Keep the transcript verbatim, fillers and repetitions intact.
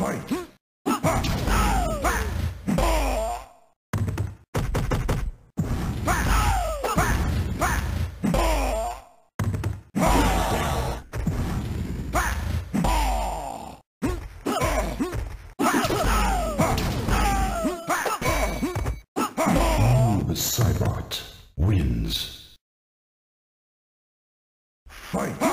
Fight! Cybot wins. Fight!